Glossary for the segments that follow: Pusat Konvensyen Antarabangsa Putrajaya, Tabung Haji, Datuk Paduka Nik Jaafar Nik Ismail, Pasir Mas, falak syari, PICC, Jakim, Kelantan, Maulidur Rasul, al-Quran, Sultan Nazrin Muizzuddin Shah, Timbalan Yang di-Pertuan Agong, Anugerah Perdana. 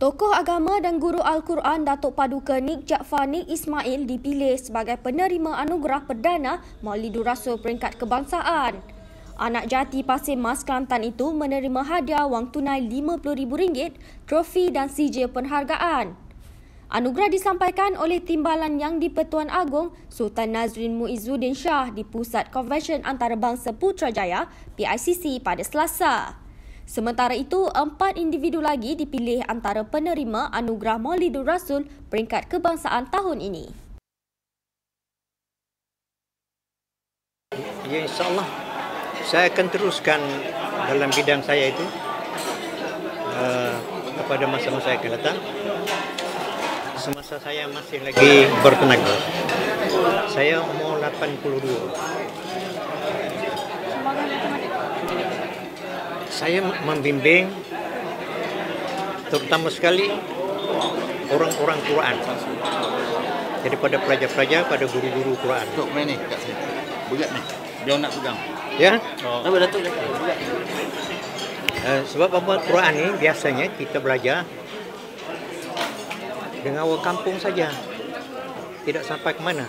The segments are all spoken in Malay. Tokoh agama dan guru Al-Quran Datuk Paduka Nik Jaafar Nik Ismail dipilih sebagai penerima anugerah perdana Maulidur Rasul peringkat kebangsaan. Anak jati Pasir Mas Kelantan itu menerima hadiah wang tunai RM50,000, trofi dan sijil penghargaan. Anugerah disampaikan oleh Timbalan Yang di-Pertuan Agong Sultan Nazrin Muizzuddin Shah di Pusat Konvensyen Antarabangsa Putrajaya (PICC) pada Selasa. Sementara itu, 4 individu lagi dipilih antara penerima anugerah Maulidur Rasul peringkat kebangsaan tahun ini. Ya, insyaAllah saya akan teruskan dalam bidang saya itu kepada masa-masa yang akan datang. Semasa saya masih lagi bertenaga, saya umur 82. Saya membimbing terutama sekali orang-orang Quran, jadi pada pelajar-pelajar, pada guru-guru Quran. Tok main ni kat sini. Bulat ni. Dia nak pegang. Ya. Nak Datuk dekat bulat. Sebab apa Quran ni biasanya kita belajar dengan orang kampung saja. Tidak sampai ke mana.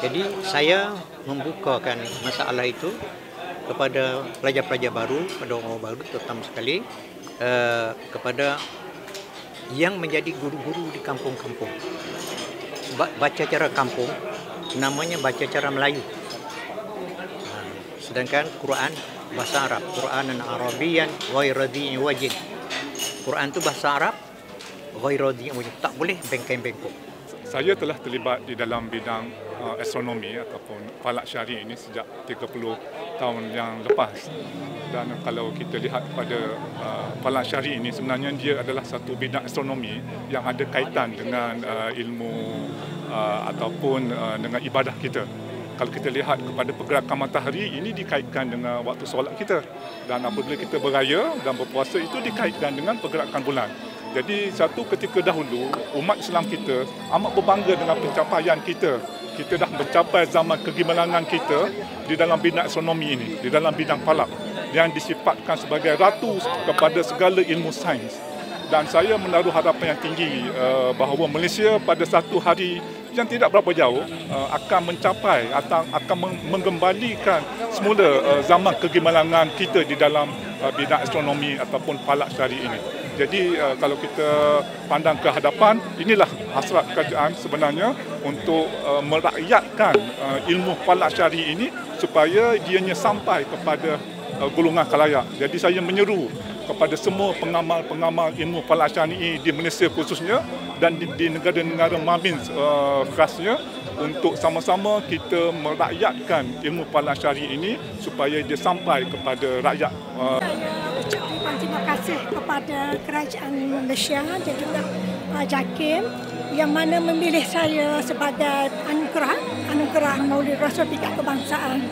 Jadi saya membukakan masalah itu kepada pelajar-pelajar baru, pada orang baru terutama sekali kepada yang menjadi guru-guru di kampung-kampung. Baca cara kampung namanya baca cara Melayu. Sedangkan Quran bahasa Arab, Quranan Arabiyan ghairadi wajin. Quran itu bahasa Arab ghairadi wajin, tak boleh bengkok-bengkok. Saya telah terlibat di dalam bidang astronomi ataupun falak syari ini sejak 30 tahun yang lepas, dan kalau kita lihat pada falak syari ini sebenarnya dia adalah satu bidang astronomi yang ada kaitan dengan ilmu ataupun dengan ibadah kita. Kalau kita lihat kepada pergerakan matahari, ini dikaitkan dengan waktu solat kita, dan apabila kita beraya dan berpuasa itu dikaitkan dengan pergerakan bulan. Jadi satu ketika dahulu umat Islam kita amat berbangga dengan pencapaian kita. Kita dah mencapai zaman kegemilangan kita di dalam bidang astronomi ini, di dalam bidang falak yang disifatkan sebagai ratu kepada segala ilmu sains. Dan saya menaruh harapan yang tinggi bahawa Malaysia pada satu hari yang tidak berapa jauh akan mencapai atau akan mengembalikan semula zaman kegemilangan kita di dalam bidang astronomi ataupun falak syari ini. Jadi kalau kita pandang ke hadapan, inilah hasrat kerajaan sebenarnya untuk merakyatkan ilmu falak syari ini supaya dianya sampai kepada golongan khalayak. Jadi saya menyeru kepada semua pengamal-pengamal ilmu falak syari di Malaysia khususnya dan di negara-negara Mabin khasnya untuk sama-sama kita merakyatkan ilmu falak syari ini supaya dia sampai kepada rakyat. Saya ucapkan terima kasih kepada kerajaan Malaysia dan juga Jakim yang mana memilih saya sebagai anugerah Maulidur Rasul Peringkat Kebangsaan,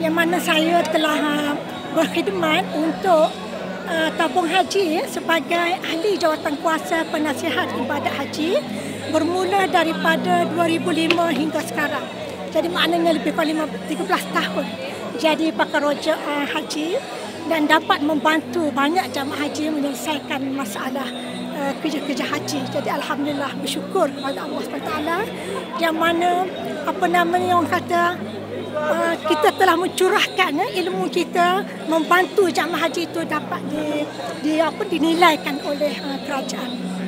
yang mana saya telah berkhidmat untuk Tabung Haji sebagai ahli jawatankuasa penasihat ibadat haji bermula daripada 2005 hingga sekarang. Jadi maknanya lebih kurang 13 tahun jadi pakar roja haji dan dapat membantu banyak jamaah haji menyelesaikan masalah kerja-kerja haji. Jadi alhamdulillah, bersyukur kepada Allah SWT yang mana orang kata kita telah mencurahkan ilmu kita membantu jamaah haji itu dapat dinilaikan oleh kerajaan.